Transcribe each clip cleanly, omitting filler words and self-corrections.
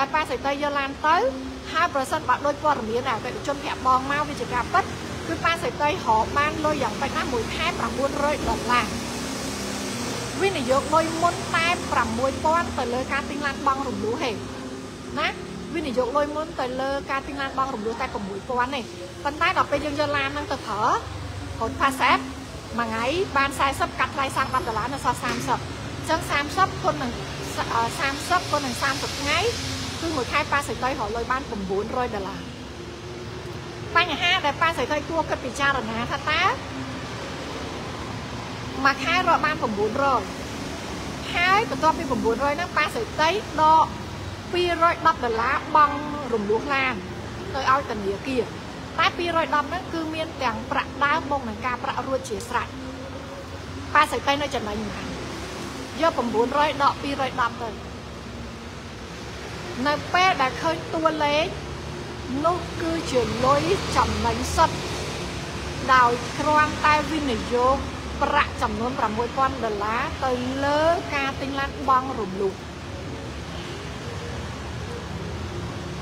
แต่ไปใส่เตยลานtới 2% บาทโดยปอนด์มีอะไรแต่จนแผลบองเมาวิจิกาปัดคือไปใส่เตยหอมบ้านลอยอย่างไปน้ำมวยแท้ประมุ่นร้อยดอลลาร์วินิยกลอยม้นแท้ประมุ่นปอนด์แต่เลยการติงลานบางหลุมรู้เหตุนะวินิยกลอยม้นแต่เลยการติงลานบางหลุมรู้แต่กับมวยปอนด์นี่ปันใต้ดอกไปยังยลานนั่งตะเถอผลพาเซฟมาไงบานทรายซับกัดลายสร้างบัตรล้านนะซอสามซับจังสามซับคนหนึ่งสามซับคนหนึ่งสามสุดไงคือหมดค่ายปลาใส่ต้อยหอลอยบ้านผมบุญรอยดลาปัญหาแต่ปลาใส่ต้อยตัวก็ปิดจ้าหรอนะท่าตามาค่ายรอบ้านผมบุญรอยค่ายประตูไปผมบุญรอยนั่งปลาใส่ต้อยดอปีรอยดับดลาบังหลุมหลวงลานต้อยเอาแต่เหนียวเกี่ยปลาปีรอยดำนั่นคือเมียนแต่งประดาบงหนังกาประรัวเฉียดสระปลาใส่ใต้น่าจะมาอย่างไรเยอะผมบุญร้อยดอกปีรอยดำเลยในเป้ได้เคยตัวเล็กนุคือเฉียดลอยจำนังสดดาวครองใต้วินิโยประจำนวนประมวยก้อนเดล้าเตยเลิกกาติงลันบังหลุมลุก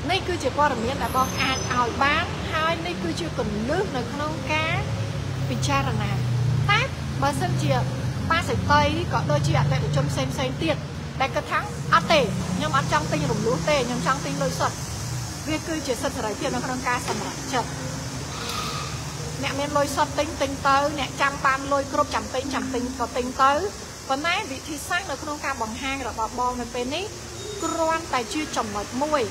นี่คือเฉียดก้อนเมียนแต่บอกอ่านเอาบ้างนี่คือเชื่อคนเลือกในขนมแก้ปิชาระนาตัดบะเส้นเชียปลาใส่เตยก็โดยเชียแต่จมเซนเซนเตียดแต่กระทั่งอัดเตยยังอัดจังเตยหลุมรู้เตยยังจังเตยลอยสดเรียกคือเฉียดสลายเทียนในขนมแก้สำหรับเชิดเนี่ยเมนลอยสดเต็งเต็งเตยเนี่ยจำปานลอยครบจำเต็งก็เต็งเตยวันนี้วิธีสร้างในขนมแก้บางห้างระบบบองมันเป็นนี่กรอนแต่ชื่อจมหมดมวย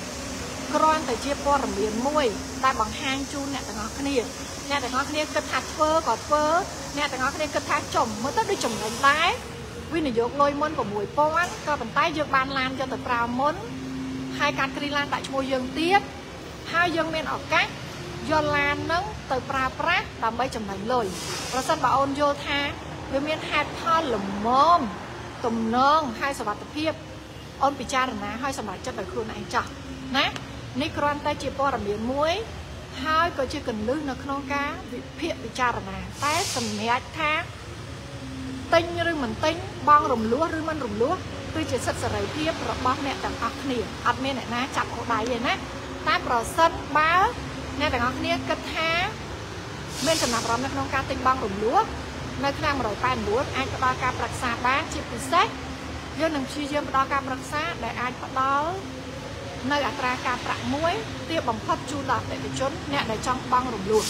กรอนแต่เชียบปอดเรียนมวยได้บางห้างจูนเนี่ยแต่งอคเนียเนี่ยแต่งอคเนียกระถัดเฟอร์กอดเฟอร์เนี่ยแต่งอคเนียกระถัดจมเมื่อต้องได้จมหลายไม้วินิยกลอยม้นกับมวยป้อนก็เป็นใต้เยือกบานลานจะแต่ปลาม้นไฮการกรีลานแต่ชวยยังเตี้ยไฮยังเมนออกกั๊กยอลานนั่งแต่ปลาปลาตามใบจมหลายเลยประสันบ่าวอนโยธาเพื่อเมียนไฮพอหลงมอมตุ่มน้องไฮสวัสดิ์เพียบอนปิจารณาไฮสมัยจะแต่ครูนายจ่อนะนี่กรอนแต่เชียบปอระเบียนมวยหายก็เชื่อกันลึกในขนมแก้วิเพียวิจารณาแต่สมัยท้าติ้งหรือเหมือนติ้งบางหลุมล้วหรือมันหลุมล้วคือจะสัดสายเพียบระบอบเนี่ยแต่อักเนียอัดเมเนี่ยนะจับเอาได้เลยนะตาปลอดสันบ้าเนี่ยแต่อักเนียกระแทกเมื่อสำนักรำในขนมแก้ติ้งบางหลุมล้วในขนมรอยแป้นล้วอันก็ได้การปรักษาบ้างเชียบพิเศษย้อนหนึ่งชี้เยี่ยมได้การปรักษาได้อันก็ได้ในอัตราการประมวยเตี้ยบังคับจูดาแต่ไปชนเนี่ยในจังบังหลุมหลุด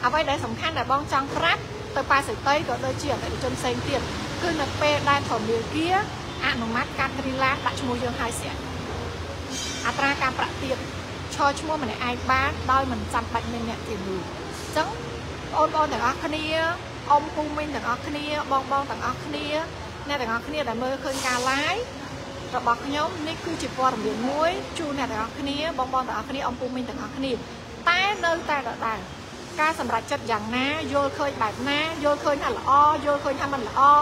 เอาไว้ได้สำคัญแต่บังจังครับแต่ปลาใส่เตยก็โดยเฉียดแต่ไปชนเซนเตียนคือนักเปได้ถอดเนื้อเกี้ยอนุมัติการกรีฬาตัดชมูยังหายเสียอัตราการประเตียนชอชมูมันในไอ้บ้านได้มันจำเป็นเนี่ยเตียนอยู่จังอนแต่อักเนียอมปูมินแต่อักเนียบองแต่อักเนียเนี่ยแต่อักเนียแต่เมื่อคืนการไล่ระบบขยมนี่คือจิตวารเบียนมวยจูเนี่ยแต่อักเนียบองแต่อักเนียอมปูมินแต่อักเนียใต้เนินใต้ระดับการสำหรับจัดอย่างน้าโยเคยแบบน้าโยเคยหันละอ้อโยเคยทำมันละอ้อ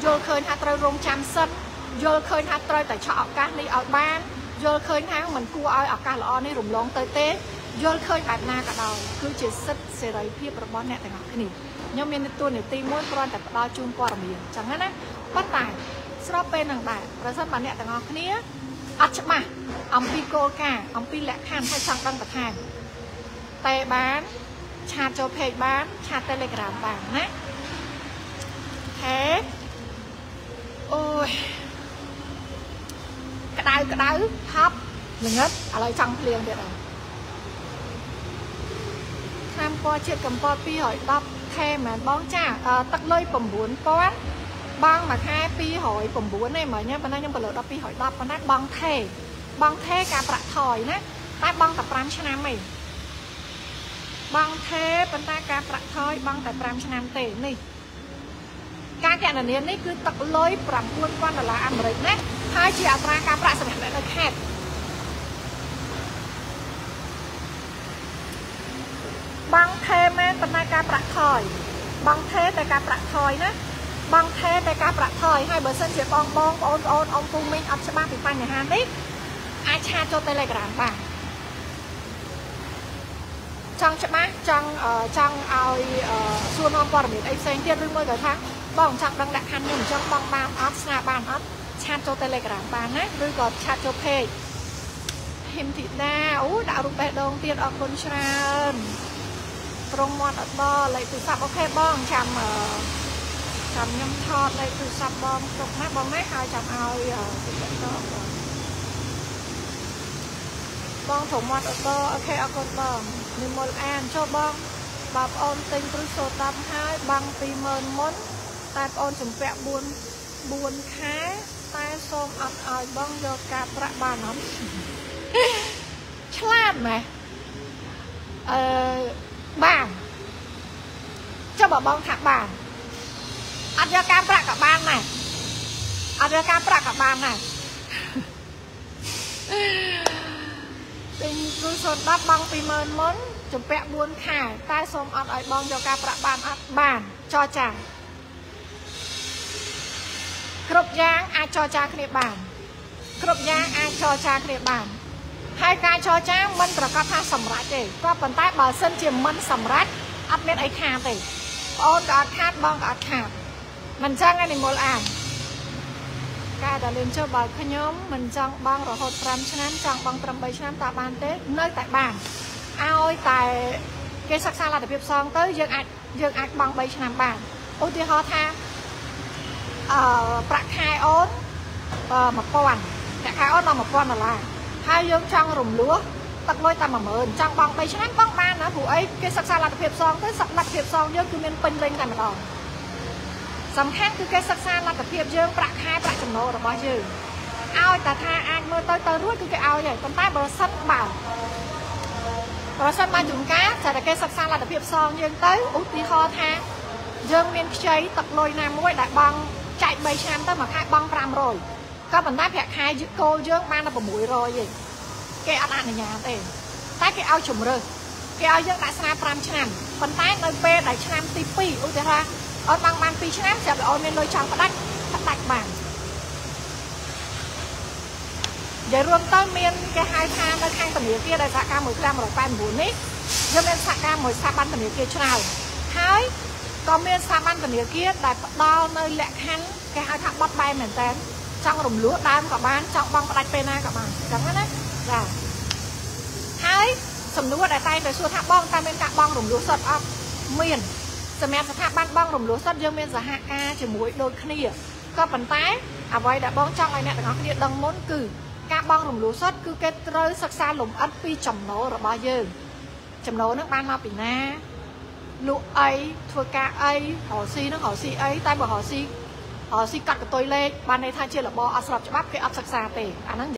โยเคยหัดเตยรงจำซึมโยเคยหัดเตยแต่ชอบการในออกบ้านโยเคยทำมันกูเอาออกการละอ้อในหลุมลงเตยเต้โยเคยแบบน้ากระดองคือจิตสัตว์เสรีเพียบระบบเนี่ยแต่อักเนียยมเมียนตัวเนี่ยตีมวยตอนแต่กระดองจูนวารเบียนจังงั้นนะปัตตาสำหรับเป็นต่างๆประชาชนเนี่ยต่างๆคนนี้อัจฉริยะอัมพีโกกาอัมพีแหลกหันให้สั่งตั้งแต่ทางเตะบ้านชาโจเพย์บ้านชาเตเลกรามบ้างนะแค่โอ้ยกระดาษทับหนึ่งนัดอะไรจังเพลียงเดี๋ยวน้ำปอเช็ดกับปอปีหอยดับแค่เหมือนบ้องจ้าตักเลยผมบุญป้อนบางมาแค่ปีหอยผมบัวในหมายเนี่ยมันน่ายังเปิดเราปีหอยดับมันน่าบางเท่การประถอยนะแต่บางแต่ปรามชนะไม่บางเท่เป็นแต่การประถอยบางแต่ปรามชนะเตะนี่การแข่งอันนี้นี่คือตักล้อยปรามกวนกวนแต่ละอันเลยนะถ้าเชียร์ตราการประสบแบบนั้นแค่บางเท่แม่เป็นแต่การประถอยบางเท่แต่การประถอยนะบางเทแต่การประทอยให้เบอร์เซนเสียบองบองโอนอมปูมินอัจฉริยะปิดปันอย่างฮันนี่อาชาโจเตเลกรามบ้างจังใช่ไหมจังเอาส่วนอมปอร์มิดไอเซนเทียนด้วยมือกับทั้งบองจังดังแดกฮันหนึ่งจังบองบานอัพสนาบานอัพชาโจเตเลกรามบ้างนะด้วยกับชาโจเพย์ หิมติดาโอ้ดาวรูปแบบดวงเตียนออกคนชราตรงมอนอัดบอลเลยตุสับโอเคบ้องจำจำยำทอดเลยตุสับบ้องตกมากบ้องไม่หายจำเอาติดแบบดอกบ้องถมมอนอัดบอลโอเคออกคนบ้องมีมอลแอนชอบบ้องแบบออนติงตุโซตามหายบังปีเมินม้นแต่ออนจุ่มแปะบุญแค่แต่ส้มอัดอ่อยบ้องโยกาประบานน้ำฉลาดไหมบ้านเจ้าบอกบ้องถักบ้านอัดยาการประกับบ้านไหมอัดยาการประกับบ้านไหมเป็นกุศลรับบ้องปีเมินม้นจุดแปะบวนข่ายใต้สมอัดอ่อยบ้องยาการประบ้านอัดบ้านจอจ่าครบย่างอาจอจ่าเคลียบ้านครบย่างอาจอจ่าเคลียบ้านให้การชอจ้างมันประกอบท่าสำรัดเองก็ปันใต้บ่อเส้นเจียมมันสำรัดอัพเม็ดไอขาเองโอนก็อัดขาดบ้องก็อัดขาดมันจ้างอันนี้โมล่าการแต่เรียนเชื่อบ่อขย้อมมันจ้างบ้องเราหดตรำฉะนั้นจ้างบ้องตรำใบฉะนั้นตาบานเต้เนื้อแต่บางเอาแต่เกศซาลาแต่เพียบซองเต้ยังอัดบ้องใบฉะนั้นบางอุติหอท่าประคายโอนมาป้อนประคายโอนเรามาป้อนอะไรให้ยงช่างรุมล้วตักลอยตามเหมือนช่างบังไปฉะนั้นบังบ้านนะผู้ไอ้เกศซาลาเพียบซองเต้สักหลักเพียบซองเยอะคือมันเป็นเร่งกันมาดองสำคัญคือเกศซาลาเพียบเยอะประคายประจำโนหรือว่าเยอะเอาแต่ทาอันเมื่อเตยรุ่ยคือแกเอาอย่างคนใต้บริษัทบ่าวบริษัทมาจุ่มก้าแต่เกศซาลาเพียบซองยังเต้อุติคอทางยังมีใช้ตักลอยน้ำไว้ได้บังใจใบชามเต้มาคายบังปรามโรยก็มันได้แผลคายโกเยอะมากนะผมมวยรอยอย่างแกอัดอันอย่างนั้นเองแต่แกเอาฉุ่มเลยแกเอาเยอะแต่สนาปรามฉน้ำคนใต้เลยเปย์แต่ฉน้ำตีปีอุจจาระเอาบางบางปีฉน้ำจะไปเอาเงินเลยชาวประดับประดับบางอย่ารวมต้นเมียนแกหายทางแล้วทางตะเหนียวเกียร์ได้สักการหมดกลางหมดแปนบุญนี้เยอะเป็นสักการหมดสักบันตะเหนียวเกียร์ชาวหายก็เมียนสักบันตะเหนียวเกียร์ได้ดาวเลยแหลกหันแกหายทางบัดใบเหมือนกันช่างรุมล้วตามกับบ้านช่างบังประดับเป็นอะไรกับมันจังนั้นนะจ้ะท้ายสมนุว่าได้ใจแต่ชัวท่าบ้องตามเป็นกะบ้องรุมล้วสดออกเมียนสมัยสภาพบ้านบ้องรุมล้วสดเยอะเมียนสหกาจะมวยโดนขี้ก็ปันท้ายเอาไว้ได้บ้องช่างไอ้เนี่ยแต่เขาเรียกดังม้วนกือกะบ้องรุมล้วสดคือเกตเรอสักซาหลุมอัดปีจำโนหรือบ่เยอะจำโนนักบ้านมาปีหน้าลู่ไอ้ทัวกะไอ้ห่อซีนักห่อซีไอ้ใต้บ่ห่อซีสิกัดกับตัวเล็กบ้านในท่าเชียร์หล่อบออัศรับจะบับเกออัศกษาเตะอันนั้น